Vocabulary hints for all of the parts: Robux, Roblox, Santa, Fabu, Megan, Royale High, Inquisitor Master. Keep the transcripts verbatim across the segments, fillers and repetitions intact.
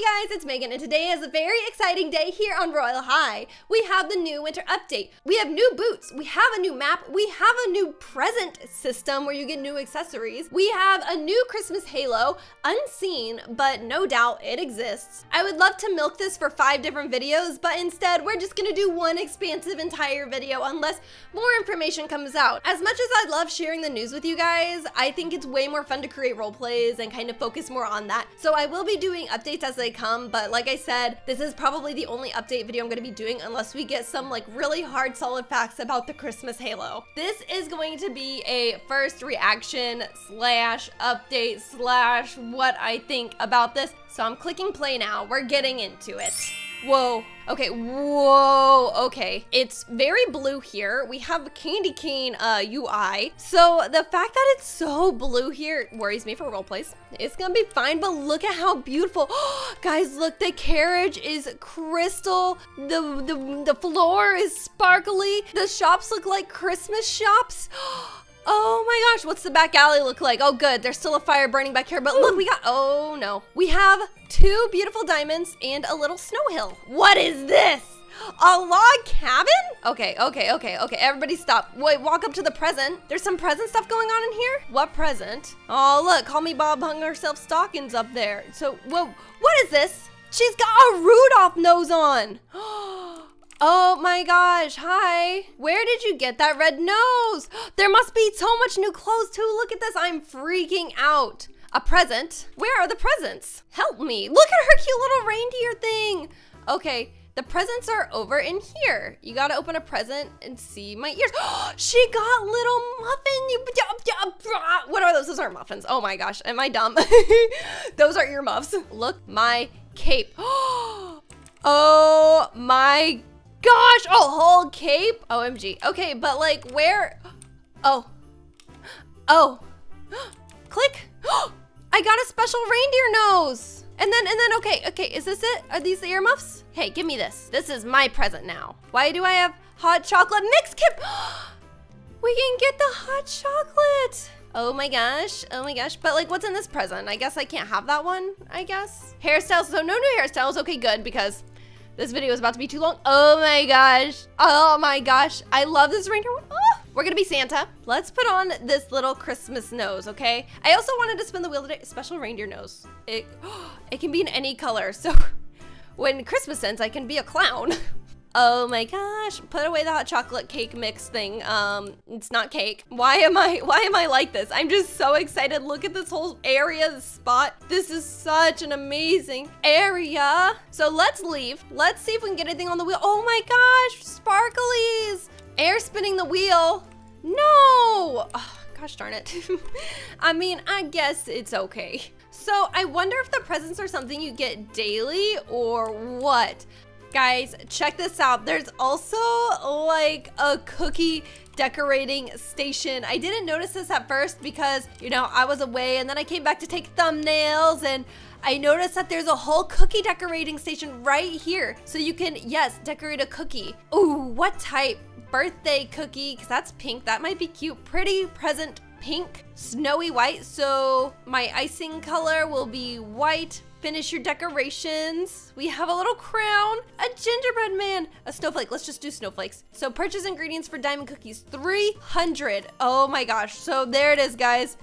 up, you guys? It's Megan, and today is a very exciting day here on Royale High. We have the new winter update. We have new boots. We have a new map. We have a new present system where you get new accessories. We have a new Christmas halo, unseen, but no doubt it exists. I would love to milk this for five different videos, but instead we're just gonna do one expansive entire video unless more information comes out. As much as I love sharing the news with you guys, I think it's way more fun to create role plays and kind of focus more on that. So I will be doing updates as they come, but like I said, this is probably the only update video I'm going to be doing unless we get some like really hard solid facts about the Christmas halo. This is going to be a first reaction slash update slash what I think about this. So I'm clicking play now. We're getting into it. Whoa. Okay, whoa, okay. It's very blue here. We have a candy cane uh, U I. So the fact that it's so blue here worries me for roleplays. It's gonna be fine, but look at how beautiful. Guys, look, the carriage is crystal. The, the, the floor is sparkly. The shops look like Christmas shops. Oh my gosh, what's the back alley look like? Oh good, there's still a fire burning back here, but look, we got, oh no. We have two beautiful diamonds and a little snow hill. What is this? A log cabin? Okay, okay, okay, okay, everybody stop. Wait, walk up to the present. There's some present stuff going on in here? What present? Oh look, Call Me Bob hung herself stockings up there. So, whoa, what is this? She's got a Rudolph nose on. Oh my gosh, hi. Where did you get that red nose? There must be so much new clothes too. Look at this, I'm freaking out. A present? Where are the presents? Help me. Look at her cute little reindeer thing. Okay, the presents are over in here. You gotta open a present and see my ears. She got little muffin. What are those? Those aren't muffins. Oh my gosh, am I dumb? Those are earmuffs. Look, my cape. Oh my gosh. Gosh, a whole cape? O M G. Okay, but like where? Oh. Oh. Click. I got a special reindeer nose. And then, and then, okay, okay, is this it? Are these the earmuffs? Hey, give me this. This is my present now. Why do I have hot chocolate mix kip? We can get the hot chocolate. Oh my gosh, oh my gosh. But like, what's in this present? I guess I can't have that one, I guess. Hairstyles, so no new hairstyles. Okay, good, because this video is about to be too long. Oh my gosh. Oh my gosh. I love this reindeer one. Oh, we're gonna be Santa. Let's put on this little Christmas nose, okay? I also wanted to spin the wheel today. Special reindeer nose. It, oh, it can be in any color. So when Christmas ends, I can be a clown. Oh my gosh. Put away the hot chocolate cake mix thing. Um, it's not cake. Why am I, why am I like this? I'm just so excited. Look at this whole area, this spot. This is such an amazing area. So let's leave. Let's see if we can get anything on the wheel. Oh my gosh, sparklies. Air spinning the wheel. No. Oh, gosh darn it. I mean, I guess it's okay. So I wonder if the presents are something you get daily or what? Guys, check this out. There's also like a cookie decorating station. I didn't notice this at first because, you know, I was away and then I came back to take thumbnails and I noticed that there's a whole cookie decorating station right here. So you can, yes, decorate a cookie. Ooh, what type? Birthday cookie, because that's pink. That might be cute. Pretty present pink, snowy white. So my icing color will be white. Finish your decorations. We have a little crown, a gingerbread man, a snowflake. Let's just do snowflakes. So purchase ingredients for diamond cookies, three hundred. Oh my gosh. So there it is, guys.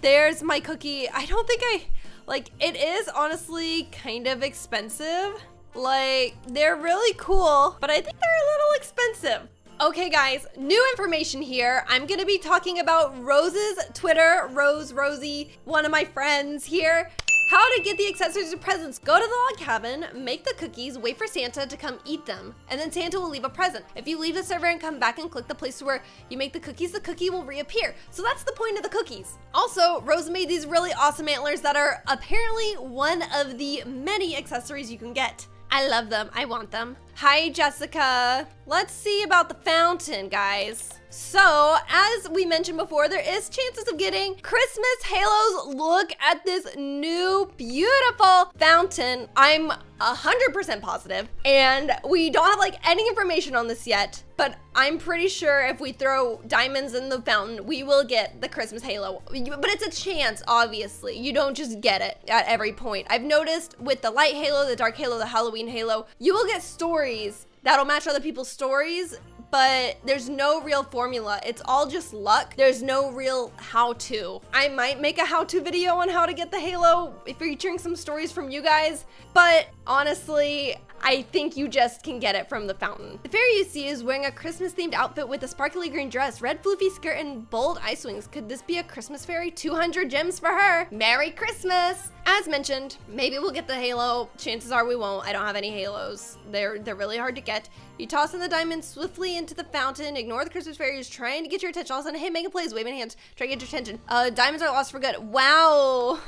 There's my cookie. I don't think I, like, it is honestly kind of expensive. Like, they're really cool, but I think they're a little expensive. Okay guys, new information here. I'm gonna be talking about Rose's Twitter, Rose Rosie, one of my friends here. How to get the accessories and presents. Go to the log cabin, make the cookies, wait for Santa to come eat them, and then Santa will leave a present. If you leave the server and come back and click the place where you make the cookies, the cookie will reappear. So that's the point of the cookies. Also, Rose made these really awesome antlers that are apparently one of the many accessories you can get. I love them, I want them. Hi, Jessica. Let's see about the fountain, guys. So, as we mentioned before, there is chances of getting Christmas halos. Look at this new beautiful fountain. I'm one hundred percent positive, and we don't have like any information on this yet, but I'm pretty sure if we throw diamonds in the fountain, we will get the Christmas halo. But it's a chance, obviously. You don't just get it at every point. I've noticed with the light halo, the dark halo, the Halloween halo, you will get stories that'll match other people's stories, but there's no real formula. It's all just luck. There's no real how-to. I might make a how-to video on how to get the halo featuring some stories from you guys, but honestly, I think you just can get it from the fountain. The fairy you see is wearing a Christmas-themed outfit with a sparkly green dress, red floofy skirt, and bold ice wings. Could this be a Christmas fairy? two hundred gems for her. Merry Christmas! As mentioned, maybe we'll get the halo. Chances are we won't. I don't have any halos. They're, they're really hard to get. You toss in the diamonds swiftly into the fountain. Ignore the Christmas fairy who's trying to get your attention. All of a sudden, hey, Megan plays, waving hands, try to get your attention. Uh, diamonds are lost for good. Wow!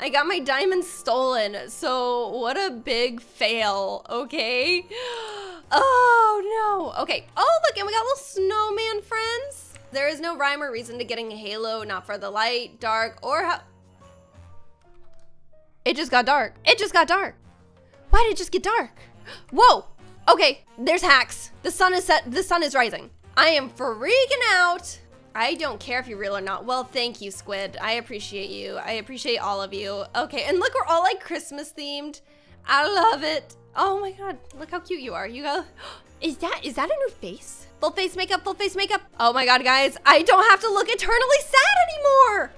I got my diamonds stolen, so what a big fail, okay? Oh no, okay. Oh look, and we got little snowman friends. There is no rhyme or reason to getting a halo, not for the light, dark, or how- It just got dark, it just got dark. Why did it just get dark? Whoa, okay, there's hacks. The sun is set, the sun is rising. I am freaking out. I don't care if you're real or not. Well, thank you, Squid. I appreciate you. I appreciate all of you. Okay, and look, we're all like Christmas themed. I love it. Oh my God, look how cute you are. You go, is that, is that a new face? Full face makeup, full face makeup. Oh my God, guys, I don't have to look eternally sad anymore.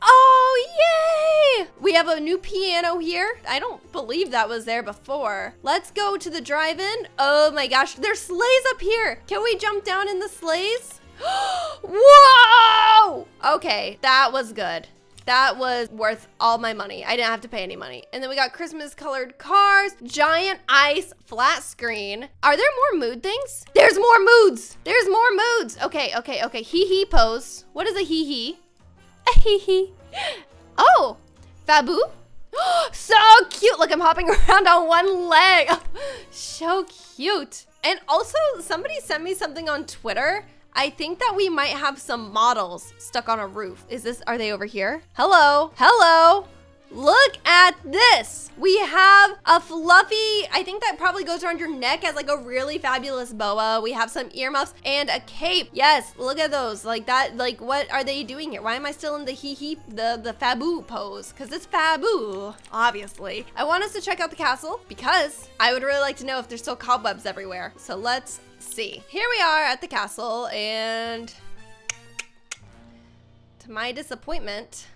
Oh, yay! We have a new piano here. I don't believe that was there before. Let's go to the drive-in. Oh my gosh, there's sleighs up here. Can we jump down in the sleighs? Whoa! Okay, that was good. That was worth all my money. I didn't have to pay any money. And then we got Christmas colored cars, giant ice, flat screen. Are there more mood things? There's more moods. There's more moods. Okay, okay, okay. Hee hee pose. What is a hee hee? A hee hee. Oh, Fabu. So cute. Look, I'm hopping around on one leg. So cute. And also, somebody sent me something on Twitter. I think that we might have some models stuck on a roof. Is this, are they over here? Hello, hello. Look at this. We have a fluffy, I think that probably goes around your neck as like a really fabulous boa. We have some earmuffs and a cape. Yes, look at those. Like that, like what are they doing here? Why am I still in the hee hee, the, the Fabu pose? Cause it's Fabu, obviously. I want us to check out the castle because I would really like to know if there's still cobwebs everywhere. So let's see. Here we are at the castle, and to my disappointment,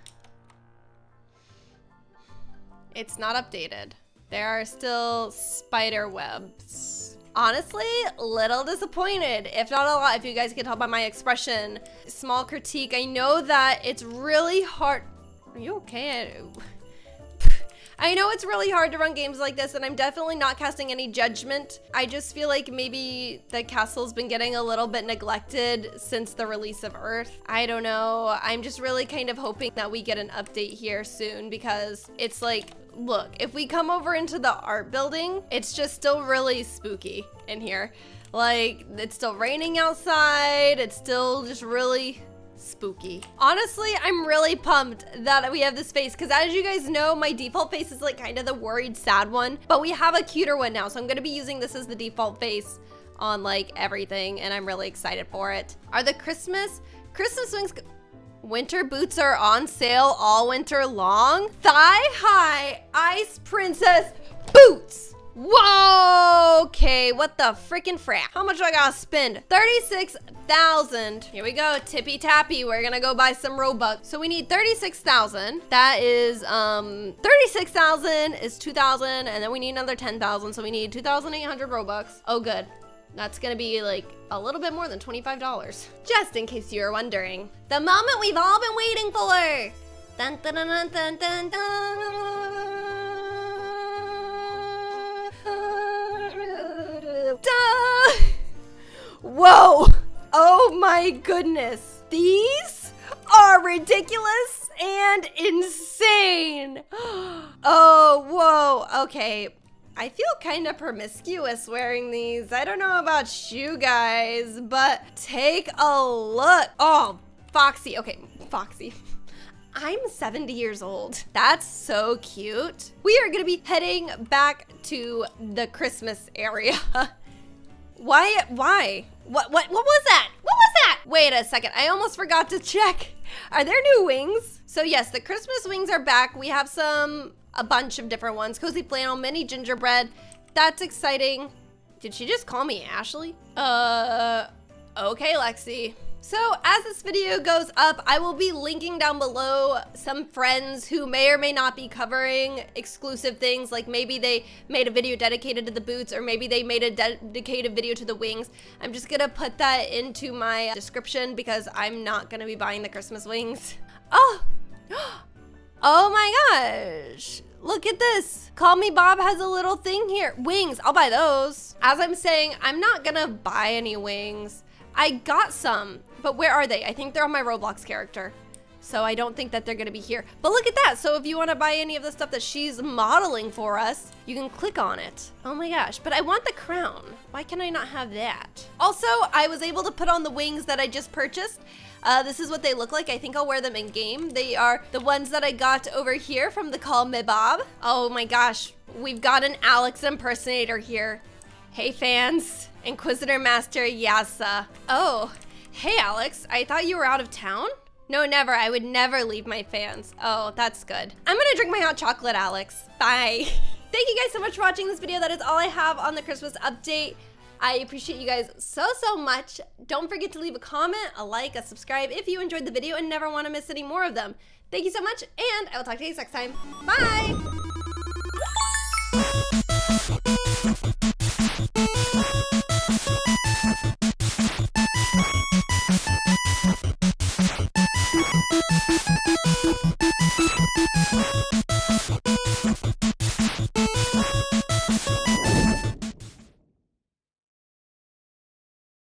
it's not updated. There are still spider webs. Honestly, little disappointed, if not a lot, if you guys can tell by my expression. Small critique, I know that it's really hard. Are you okay? I know it's really hard to run games like this, and I'm definitely not casting any judgment. I just feel like maybe the castle's been getting a little bit neglected since the release of Earth. I don't know. I'm just really kind of hoping that we get an update here soon, because it's like, look, if we come over into the art building, it's just still really spooky in here. Like, it's still raining outside. It's still just really spooky. Honestly, I'm really pumped that we have this face, because as you guys know, my default face is like kind of the worried, sad one, but we have a cuter one now, so I'm going to be using this as the default face on like everything, and I'm really excited for it. Are the Christmas, Christmas wings, winter boots are on sale all winter long? Thigh-high ice princess boots! Whoa, okay, what the frickin' frack? How much do I gotta spend? thirty-six thousand. Here we go, tippy tappy. We're gonna go buy some Robux. So we need thirty-six thousand. That is, um, thirty-six thousand is two thousand, and then we need another ten thousand. So we need two thousand eight hundred Robux. Oh, good. That's gonna be like a little bit more than twenty-five dollars. Just in case you're wondering. The moment we've all been waiting for. Dun, dun, dun, dun, dun, dun. Duh. Whoa, oh my goodness. These are ridiculous and insane. Oh, whoa, okay. I feel kind of promiscuous wearing these. I don't know about you guys, but take a look. Oh, Foxy. Okay, Foxy. I'm seventy years old. That's so cute. We are gonna be heading back to the Christmas area. Why? Why? What? What? What was that? What was that? Wait a second. I almost forgot to check. Are there new wings? So yes, the Christmas wings are back. We have some, a bunch of different ones. Cozy flannel, mini gingerbread. That's exciting. Did she just call me Ashley? Uh, okay, Lexi. So as this video goes up, I will be linking down below some friends who may or may not be covering exclusive things, like maybe they made a video dedicated to the boots, or maybe they made a dedicated video to the wings. I'm just gonna put that into my description because I'm not gonna be buying the Christmas wings. Oh! Oh my gosh! Look at this. Call Me Bob has a little thing here. Wings, I'll buy those. As I'm saying, I'm not gonna buy any wings. I got some, but where are they? I think they're on my Roblox character, so I don't think that they're gonna be here. But look at that, so if you wanna buy any of the stuff that she's modeling for us, you can click on it. Oh my gosh, but I want the crown. Why can I not have that? Also, I was able to put on the wings that I just purchased. Uh, this is what they look like. I think I'll wear them in game. They are the ones that I got over here from the Call Me Bob. Oh my gosh, we've got an Alex impersonator here. Hey fans, Inquisitor Master Yasa. Oh, hey Alex, I thought you were out of town? No, never, I would never leave my fans. Oh, that's good. I'm gonna drink my hot chocolate, Alex. Bye. Thank you guys so much for watching this video. That is all I have on the Christmas update. I appreciate you guys so, so much. Don't forget to leave a comment, a like, a subscribe if you enjoyed the video and never wanna miss any more of them. Thank you so much, and I will talk to you guys next time. Bye. We'll be right back.